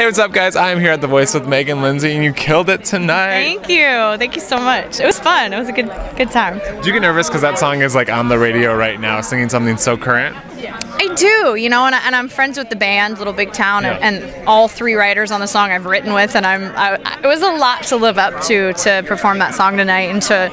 Hey, what's up, guys? I'm here at The Voice with Meghan Linsey, and you killed it tonight. Thank you so much. It was fun. It was a good time. Do you get nervous because that song is like on the radio right now, singing something so current? Yeah. I do, you know, and I'm friends with the band Little Big Town, yeah. and all three writers on the song I've written with, and it was a lot to live up to perform that song tonight, and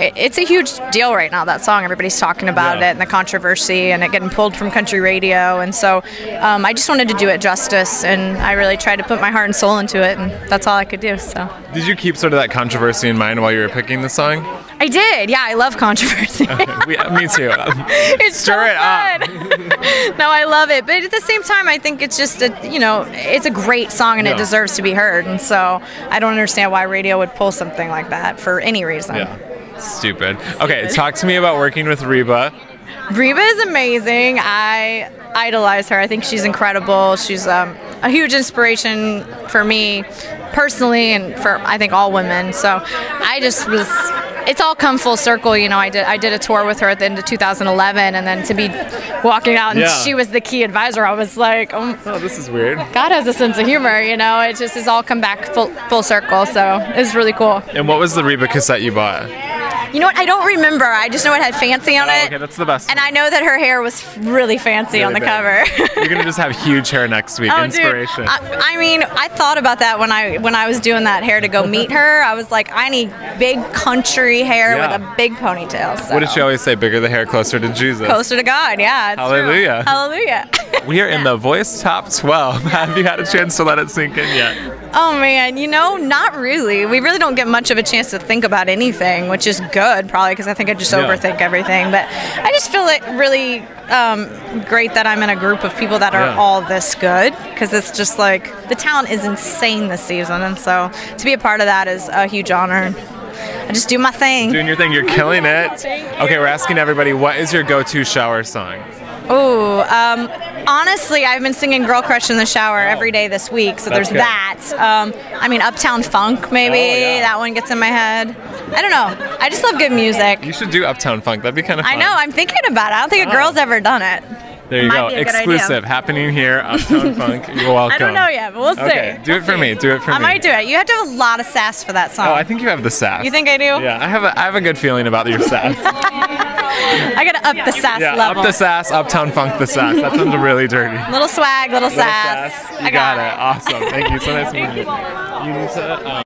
it's a huge deal right now, that song. Everybody's talking about it and the controversy and it getting pulled from country radio, and so I just wanted to do it justice, and I really tried to put my heart and soul into it, and that's all I could do. So did you keep sort of that controversy in mind while you were picking the song? I did, yeah. I love controversy. Me too. It's stir it up. No, I love it, but at the same time I think it's just it's a great song, and it deserves to be heard, and so I don't understand why radio would pull something like that for any reason. Stupid. Okay, talk to me about working with Reba. Reba is amazing. I idolize her. I think she's incredible. She's a huge inspiration for me personally, and for I think all women. So I just was. It's all come full circle, you know. I did a tour with her at the end of 2011, and then to be walking out and she was the key advisor. I was like, oh, this is weird. God has a sense of humor, you know. It just has all come back full circle. So it's really cool. And what was the Reba cassette you bought? You know what? I don't remember. I just know it had fancy on it. Okay, that's the best. And I know that her hair was really fancy on the cover. You're gonna just have huge hair next week. Oh, inspiration. Dude. I mean, I thought about that when I was doing that hair to go meet her. I was like, I need big country hair with a big ponytail. So. What did she always say? Bigger the hair, closer to Jesus. Closer to God. Yeah. It's hallelujah. True. Hallelujah. We are in The Voice Top 12. Have you had a chance to let it sink in yet? Oh man, you know, not really. We really don't get much of a chance to think about anything, which is good, probably because I think I just overthink everything. But I just feel it really great that I'm in a group of people that are all this good, because it's just like the talent is insane this season, and so to be a part of that is a huge honor. I just do my thing. Doing your thing, you're killing it. Okay, we're asking everybody, what is your go-to shower song? Oh, honestly, I've been singing Girl Crush in the shower every day this week, so there's that. I mean, Uptown Funk, maybe. That one gets in my head. I don't know. I just love good music. You should do Uptown Funk. That'd be kind of fun. I know. I'm thinking about it. I don't think a girl's ever done it. There you go. Exclusive. Happening here, Uptown Funk. You're welcome. I don't know yet, but we'll see. Okay. Do it for me. Do it for me. I might do it. You have to have a lot of sass for that song. Oh, I think you have the sass. You think I do? Yeah, I have a good feeling about your sass. I gotta up the sass level. Up the sass, Uptown Funk the sass. That sounds really dirty. Little swag, little sass. You got it. Awesome. Thank you. So nice meeting you.